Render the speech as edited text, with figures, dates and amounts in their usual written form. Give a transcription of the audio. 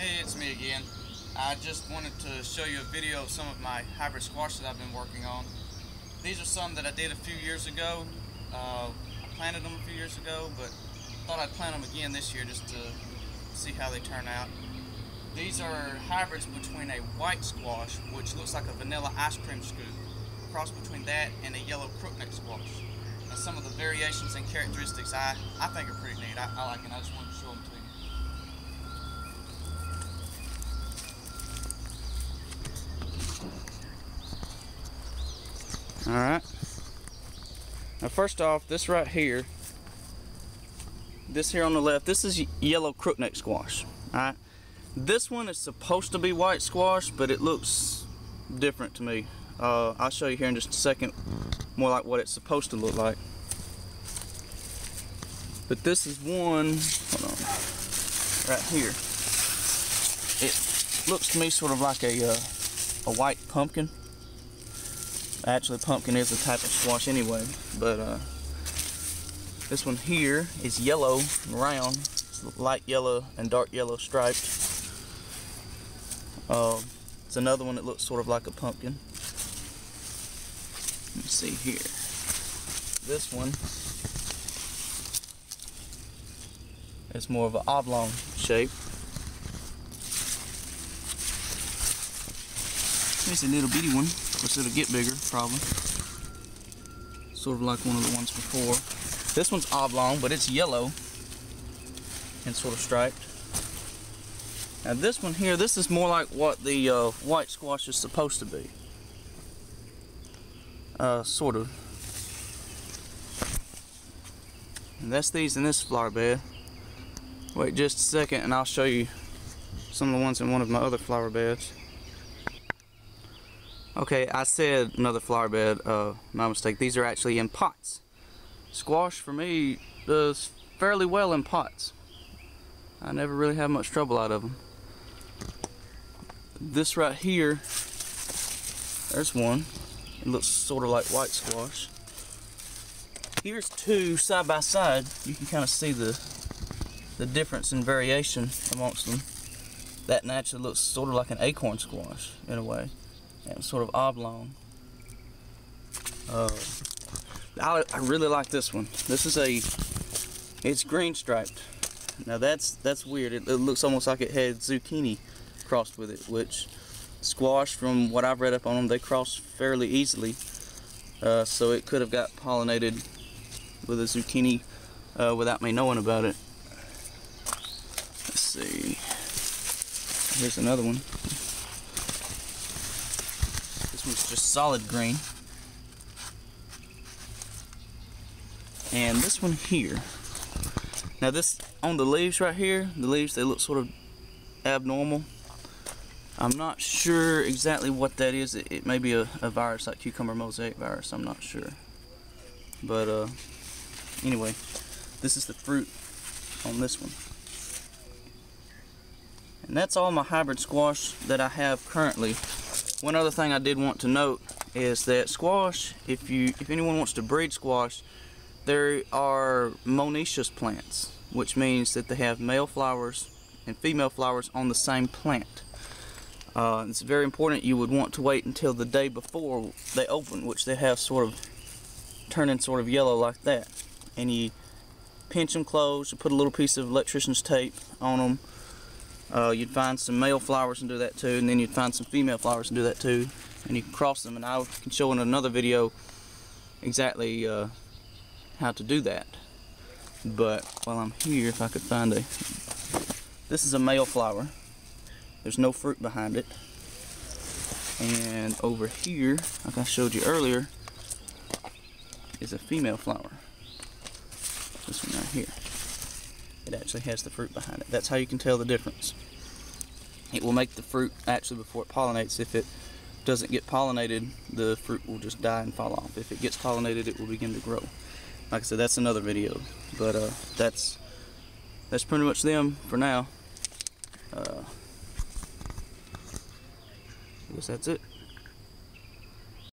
Hey, it's me again. I just wanted to show you a video of some of my hybrid squash that I've been working on. These are some that I did a few years ago. I planted them a few years ago, but thought I'd plant them again this year just to see how they turn out. These are hybrids between a white squash, which looks like a vanilla ice cream scoop, a cross between that and a yellow crookneck squash. And some of the variations and characteristics I think are pretty neat. I like it, and I just wanted to show them to you. Alright, now first off, this right here, this here on the left, this is yellow crookneck squash. Alright, this one is supposed to be white squash, but it looks different to me. I'll show you here in just a second more like what it's supposed to look like. But this is one, hold on, right here. It looks to me sort of like a white pumpkin. Actually, pumpkin is a type of squash anyway, but this one here is yellow and round. It's light yellow and dark yellow striped. It's another one that looks sort of like a pumpkin. Let me see here. This one is more of an oblong shape. Here's a little bitty one. Of course, it'll get bigger, probably. Sort of like one of the ones before. This one's oblong, but it's yellow and sort of striped. Now this one here, this is more like what the white squash is supposed to be. Sort of. And that's these in this flower bed. Wait just a second and I'll show you some of the ones in one of my other flower beds. Okay, I said another flower bed, my mistake. These are actually in pots. Squash, for me, does fairly well in pots. I never really have much trouble out of them. This right here, there's one. It looks sort of like white squash. Here's two side by side. You can kind of see the difference in variation amongst them. That naturally looks sort of like an acorn squash, in a way. And sort of oblong. I really like this one. This is it's green striped. Now that's weird. It looks almost like it had zucchini crossed with it, which squash, from what I've read up on them, they cross fairly easily. So it could have got pollinated with a zucchini without me knowing about it. Let's see. Here's another one. It's just solid green. And this one here, now this on the leaves right here, the leaves, they look sort of abnormal. I'm not sure exactly what that is. It may be a virus, like cucumber mosaic virus, I'm not sure, but anyway, this is the fruit on this one. And that's all my hybrid squash that I have currently. One other thing I did want to note is that squash, if anyone wants to breed squash, there are monoecious plants, which means that they have male flowers and female flowers on the same plant. It's very important. You would want to wait until the day before they open, which they have sort of turning sort of yellow like that. And you pinch them close, you put a little piece of electrician's tape on them. You'd find some male flowers and do that too, and then you'd find some female flowers and do that too, and you can cross them, and I can show in another video exactly how to do that. But while I'm here, if I could find this is a male flower. There's no fruit behind it. And over here, like I showed you earlier, is a female flower. This one right here. It actually has the fruit behind it. That's how you can tell the difference. It will make the fruit actually before it pollinates. If it doesn't get pollinated, the fruit will just die and fall off. If it gets pollinated, it will begin to grow. Like I said, that's another video, but that's pretty much them for now. I guess that's it.